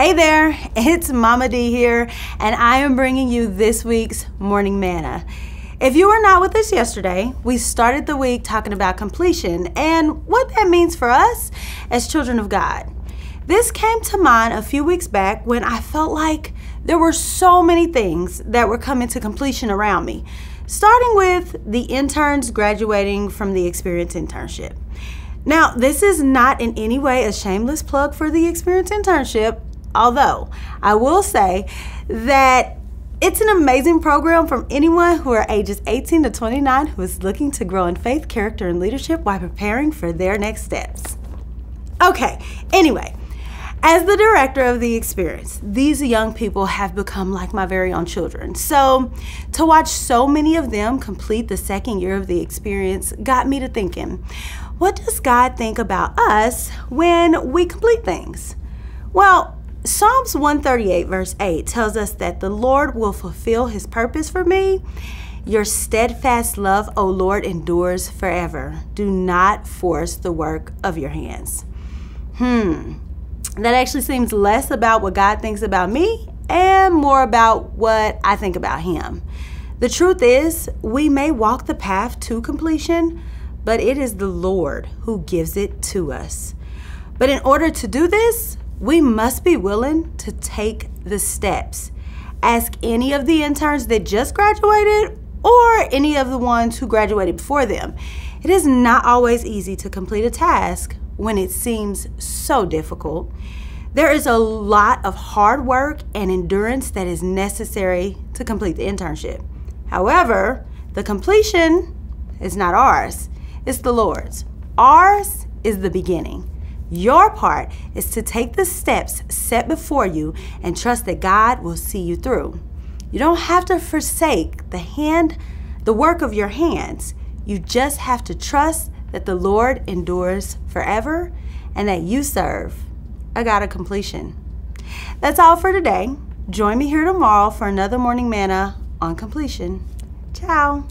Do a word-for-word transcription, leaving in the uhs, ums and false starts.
Hey there, it's Mama D here, and I am bringing you this week's Morning Manna. If you were not with us yesterday, we started the week talking about completion and what that means for us as children of God. This came to mind a few weeks back when I felt like there were so many things that were coming to completion around me, starting with the interns graduating from the Experience Internship. Now, this is not in any way a shameless plug for the Experience Internship, although I will say that it's an amazing program from anyone who are ages eighteen to twenty-nine who is looking to grow in faith, character, and leadership while preparing for their next steps. Okay, anyway, as the director of the Experience, these young people have become like my very own children. So to watch so many of them complete the second year of the Experience got me to thinking, what does God think about us when we complete things? Well, Psalms one thirty-eight verse eight tells us that the Lord will fulfill his purpose for me. Your steadfast love, O Lord, endures forever. Do not force the work of your hands. Hmm, that actually seems less about what God thinks about me and more about what I think about him. The truth is, we may walk the path to completion, but it is the Lord who gives it to us. But in order to do this, we must be willing to take the steps. Ask any of the interns that just graduated or any of the ones who graduated before them. It is not always easy to complete a task when it seems so difficult. There is a lot of hard work and endurance that is necessary to complete the internship. However, the completion is not ours, it's the Lord's. Ours is the beginning. Your part is to take the steps set before you and trust that God will see you through. You don't have to forsake the hand, the work of your hands. You just have to trust that the Lord endures forever and that you serve a God of completion. That's all for today. Join me here tomorrow for another Morning Manna on completion. Ciao.